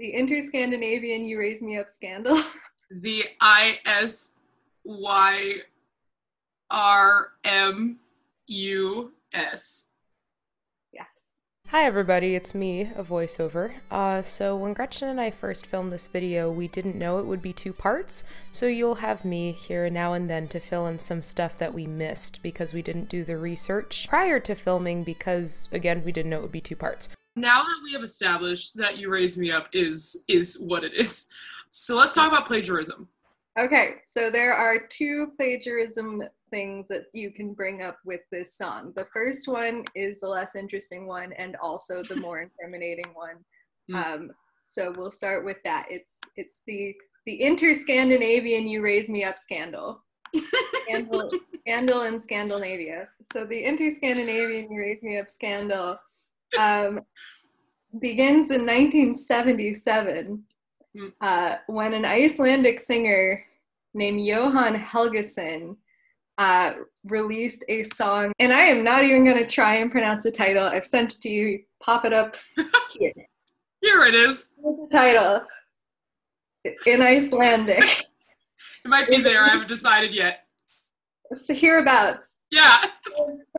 The inter-Scandinavian You Raise Me Up scandal. The ISYRMUS. Yes. Hi everybody, it's me, a voiceover. So when Gretchen and I first filmed this video, we didn't know it would be two parts, so you'll have me here now and then to fill in some stuff that we missed because we didn't do the research prior to filming because, again, we didn't know it would be two parts. Now that we have established that You Raise Me Up is what it is, so let's talk about plagiarism. Okay, so there are two plagiarism things that you can bring up with this song. The first one is the less interesting one and also the more incriminating one. So we'll start with that. It's the inter-Scandinavian You Raise Me Up scandal. Scandal in Scandalnavia. So the inter-Scandinavian You Raise Me Up scandal begins in 1977 when an Icelandic singer named Jóhann Helgason released a song, and I am not even going to try and pronounce the title. I've sent it to you. Pop it up here. Here it is. The title in Icelandic. It might be there. I haven't decided yet. So hereabouts. Yeah.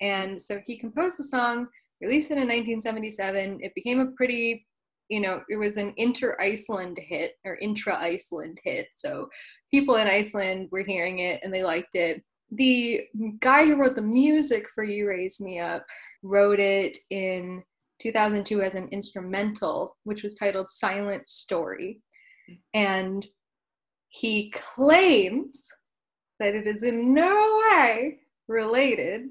And so he composed the song, released it in 1977. It became a pretty, you know, it was an inter-Iceland hit, or intra-Iceland hit. So people in Iceland were hearing it and they liked it. The guy who wrote the music for You Raise Me Up wrote it in 2002 as an instrumental, which was titled Silent Story. And he claims that it is in no way related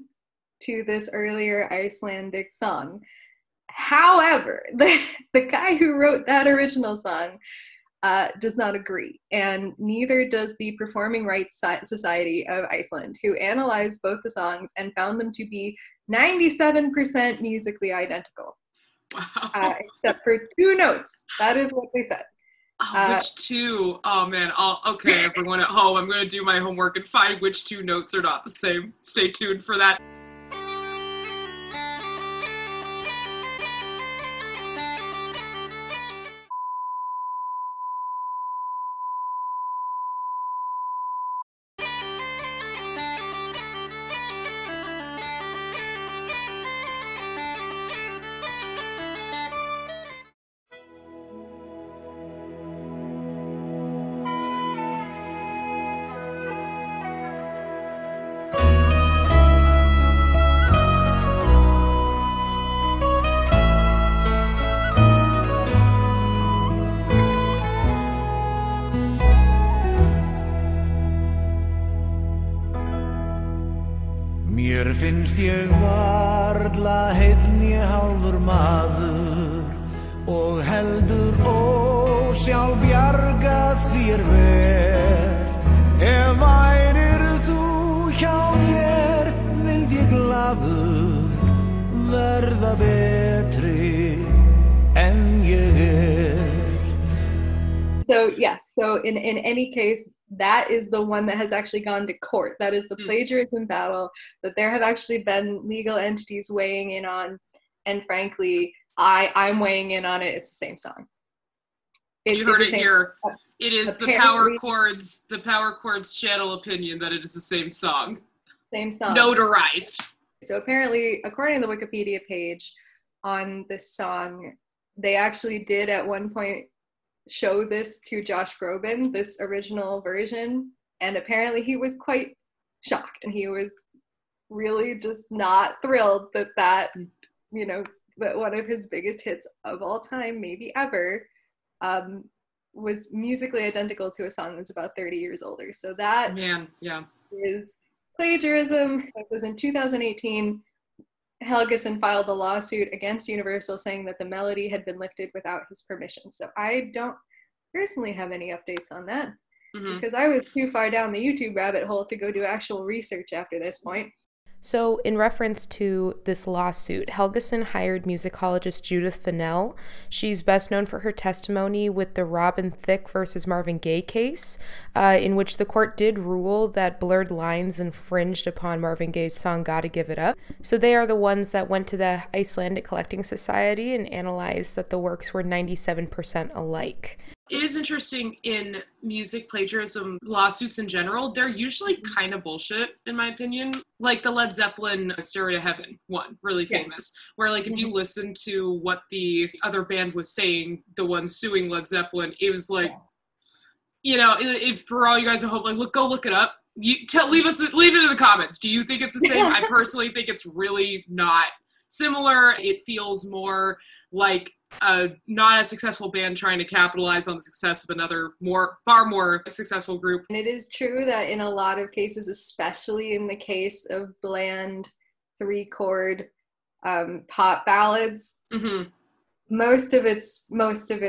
to this earlier Icelandic song. However, the guy who wrote that original song does not agree, and neither does the Performing Rights Society of Iceland, who analyzed both the songs and found them to be 97% musically identical. Wow. Except for two notes. That is what they said. Oh, which two? Oh man, okay, everyone at home, I'm going to do my homework and find which two notes are not the same. Stay tuned for that. Mér finnst ég varla heill né hálfur maður og heldur ósjálfbjarga þér ver. Ef værir þú hjá mér vild ég glaður verða betri en ég er. So yes, so in any case, that is the one that has actually gone to court. That is the plagiarism battle that there have actually been legal entities weighing in on. And frankly, I'm weighing in on it. It's the same song. You heard it here. It is the PowerCords, channel opinion that it is the same song. Same song. Notarized. So apparently, according to the Wikipedia page on this song, they actually did at one point show this to Josh Groban, this original version, and apparently he was quite shocked, and he was really just not thrilled that you know, that one of his biggest hits of all time, maybe ever, was musically identical to a song that's about 30 years older. So that is plagiarism. This was in 2018. Helgason filed a lawsuit against Universal saying that the melody had been lifted without his permission. So I don't personally have any updates on that because I was too far down the YouTube rabbit hole to go do actual research after this point. So in reference to this lawsuit, Helgason hired musicologist Judith Finell. She's best known for her testimony with the Robin Thicke versus Marvin Gaye case, in which the court did rule that blurred lines infringed upon Marvin Gaye's song Gotta Give It Up. So they are the ones that went to the Icelandic Collecting Society and analyzed that the works were 97% alike. It is interesting in music plagiarism lawsuits in general, they're usually kind of bullshit, in my opinion. Like the Led Zeppelin Stairway to Heaven one, really famous, where like if you listen to what the other band was saying, the one suing Led Zeppelin, it was like, you know, if for all you guys at home, like look, go look it up. Leave it in the comments. Do you think it's the same? I personally think it's really not similar. It feels more like a not as successful band trying to capitalize on the success of another far more successful group. And it is true that in a lot of cases, especially in the case of bland 3-chord pop ballads, most of it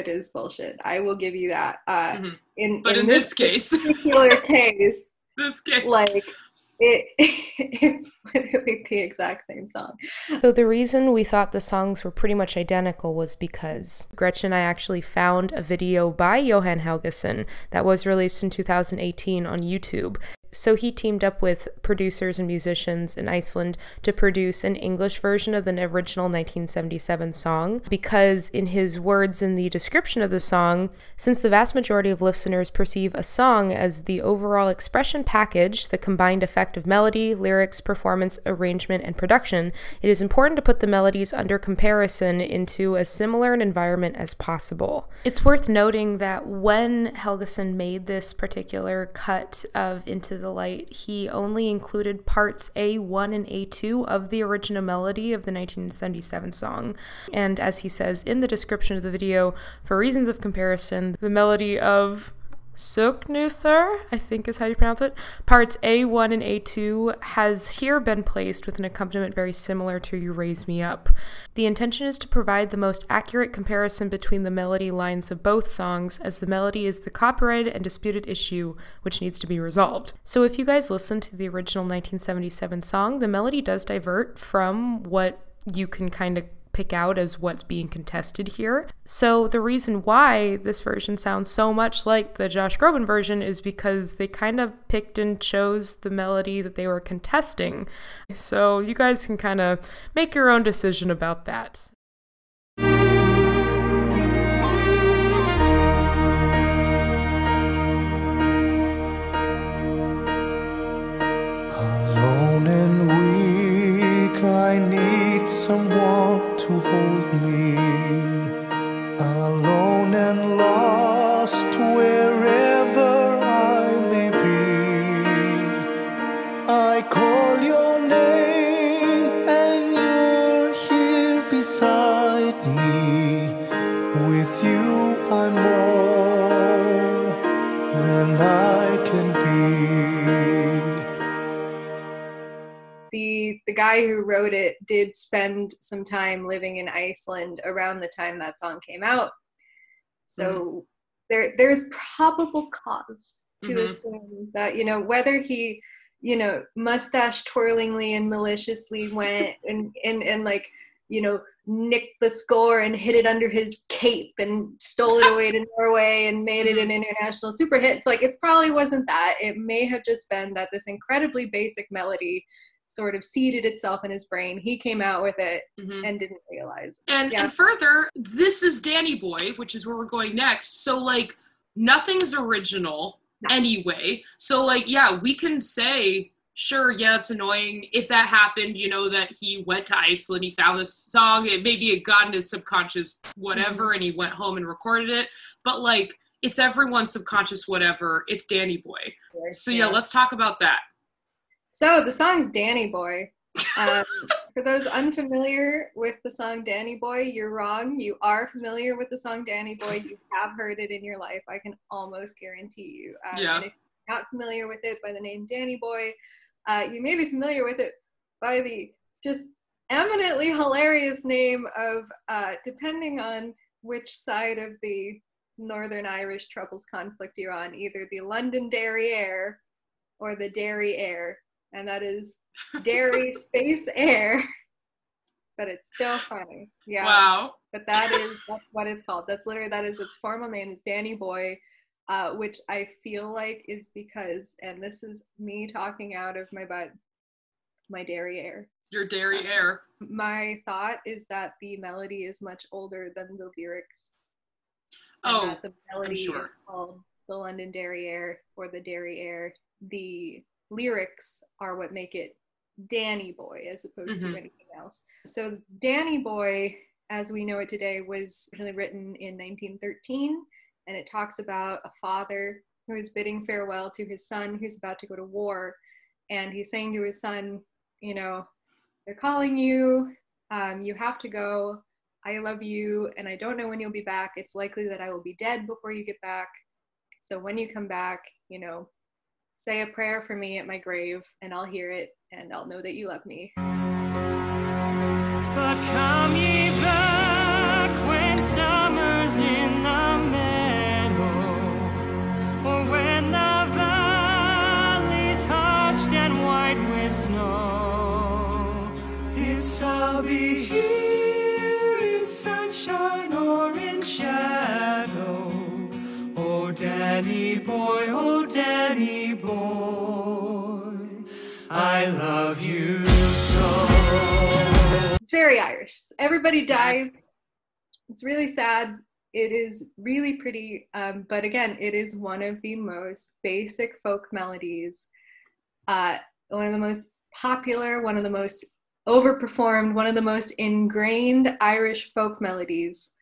is bullshit. I will give you that. But in this case, like. It's literally the exact same song. So the reason we thought the songs were pretty much identical was because Gretchen and I actually found a video by Jóhann Helgason that was released in 2018 on YouTube. So he teamed up with producers and musicians in Iceland to produce an English version of the original 1977 song, because in his words in the description of the song, since the vast majority of listeners perceive a song as the overall expression package, the combined effect of melody, lyrics, performance, arrangement, and production, it is important to put the melodies under comparison into as similar an environment as possible. It's worth noting that when Helgason made this particular cut of Into the Light, he only included parts A1 and A2 of the original melody of the 1977 song. And as he says in the description of the video, for reasons of comparison, the melody of Söknuður, I think is how you pronounce it, parts A1 and A2 has here been placed with an accompaniment very similar to You Raise Me Up. The intention is to provide the most accurate comparison between the melody lines of both songs, as the melody is the copyrighted and disputed issue which needs to be resolved. So if you guys listen to the original 1977 song, the melody does divert from what you can kind of pick out as what's being contested here. So the reason why this version sounds so much like the Josh Groban version is because they kind of picked and chose the melody that they were contesting. So you guys can kind of make your own decision about that. Alone and weak, I need someone to hold me, alone and lost wherever I may be. I call your name and you're here beside me. With you I'm more than I can be. The guy who wrote it did spend some time living in Iceland around the time that song came out. So there's probable cause to assume that, you know, whether he, you know, mustache twirlingly and maliciously went and like, you know, nicked the score and hid it under his cape and stole it away to Norway and made it an international super hit. It's like, it probably wasn't that. It may have just been that this incredibly basic melody sort of seeded itself in his brain. He came out with it and didn't realize. And further, this is Danny Boy, which is where we're going next. So like nothing's original anyway. So like, yeah, we can say, sure, yeah, it's annoying. If that happened, you know, that he went to Iceland, he found this song, it maybe it got in his subconscious whatever and he went home and recorded it. But like, it's everyone's subconscious whatever. It's Danny Boy. So yeah, let's talk about that. So the song's Danny Boy. For those unfamiliar with the song Danny Boy, you're wrong. You are familiar with the song Danny Boy. You have heard it in your life. I can almost guarantee you. And if you're not familiar with it by the name Danny Boy, you may be familiar with it by the just eminently hilarious name of, depending on which side of the Northern Irish Troubles conflict you're on, either the London Derry Air or the Derry Air. and that is Derry space air. But it's still funny. Yeah. Wow. But that is what it's called. That's literally, that is its formal name, is Danny Boy, which I feel like is because, and this is me talking out of my butt, my Derry air. Your Derry air. My thought is that the melody is much older than the lyrics. Oh, that the melody is called the London Derry Air or the Derry Air. The lyrics are what make it Danny Boy as opposed to anything else. So Danny Boy, as we know it today, was originally written in 1913, and it talks about a father who is bidding farewell to his son who's about to go to war, and he's saying to his son, you know, they're calling you, you have to go, I love you, and I don't know when you'll be back. It's likely that I will be dead before you get back. So when you come back, you know, say a prayer for me at my grave, and I'll hear it, and I'll know that you love me. But come ye back when summer's in the meadow, or when the valley's hushed and white with snow. It's I'll be here in sunshine or in shadow. Oh, Danny Boy, oh, Danny Boy, I love you so. It's very Irish. Everybody dies. It's really sad. It is really pretty. But again, it is one of the most basic folk melodies. One of the most popular, one of the most overperformed, one of the most ingrained Irish folk melodies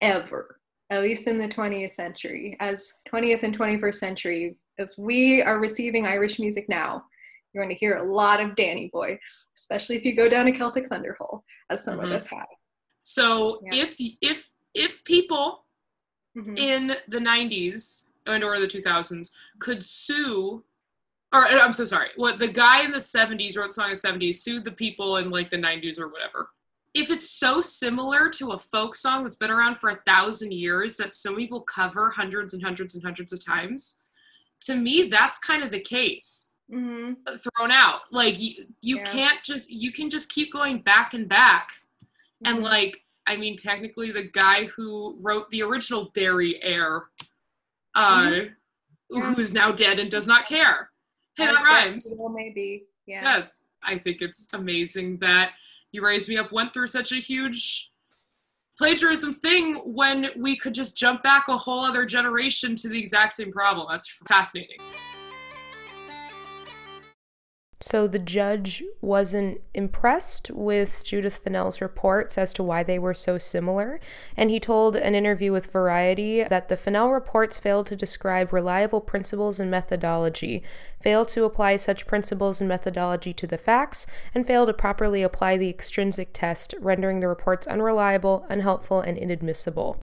ever. At least in the 20th century, as 20th and 21st century, as we are receiving Irish music now, you're going to hear a lot of Danny Boy, especially if you go down a Celtic thunderhole, as some of us have. So if people in the 90s and or the 2000s could sue, or I'm so sorry, what the guy in the 70s wrote the song in the 70s, sued the people in like the 90s or whatever. If it's so similar to a folk song that's been around for 1,000 years that so many people cover hundreds and hundreds and hundreds of times, to me, that's kind of the case thrown out. Like you can't just, you can just keep going back and back. And like, I mean, technically the guy who wrote the original Derry Air, who's now dead and does not care. Hey, that rhymes. Maybe. Yeah. Yes. I think it's amazing that You Raise Me Up went through such a huge plagiarism thing when we could just jump back a whole other generation to the exact same problem. That's fascinating. So the judge wasn't impressed with Judith Finell's reports as to why they were so similar, and he told an interview with Variety that the Finell reports failed to describe reliable principles and methodology, failed to apply such principles and methodology to the facts, and failed to properly apply the extrinsic test, rendering the reports unreliable, unhelpful, and inadmissible.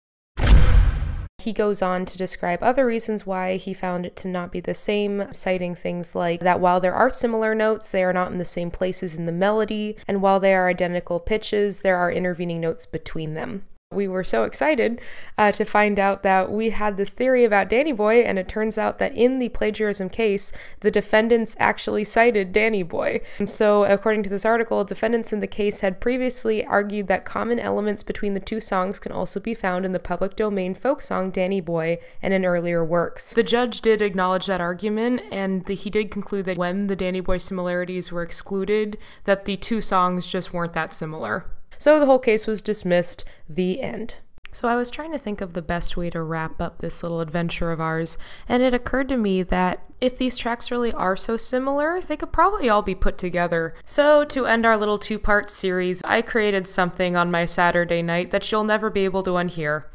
He goes on to describe other reasons why he found it to not be the same, citing things like that while there are similar notes, they are not in the same places in the melody, and while they are identical pitches, there are intervening notes between them. We were so excited to find out that we had this theory about Danny Boy, and it turns out that in the plagiarism case, the defendants actually cited Danny Boy. And so, according to this article, defendants in the case had previously argued that common elements between the two songs can also be found in the public domain folk song Danny Boy and in earlier works. The judge did acknowledge that argument, and he did conclude that when the Danny Boy similarities were excluded, that the two songs just weren't that similar. So the whole case was dismissed, the end. So I was trying to think of the best way to wrap up this little adventure of ours, and it occurred to me that if these tracks really are so similar, they could probably all be put together. So to end our little two-part series, I created something on my Saturday night that you'll never be able to unhear.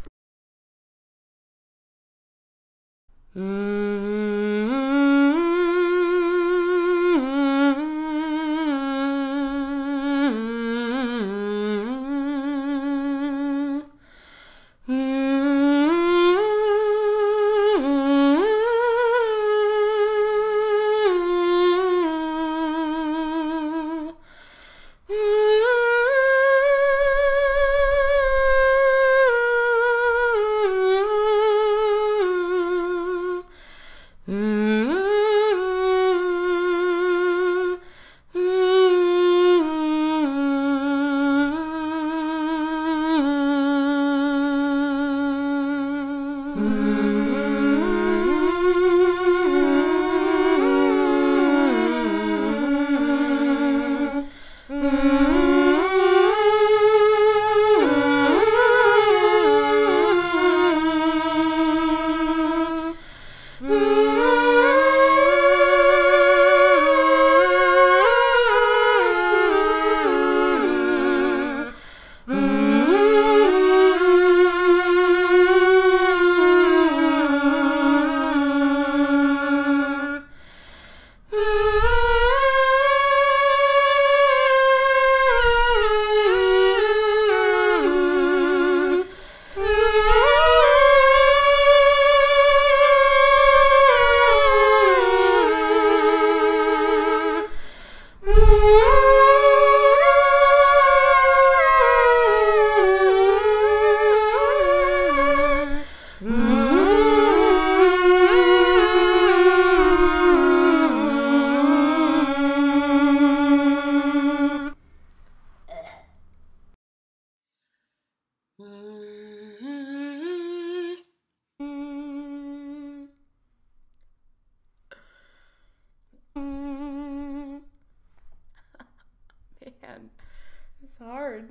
Hard.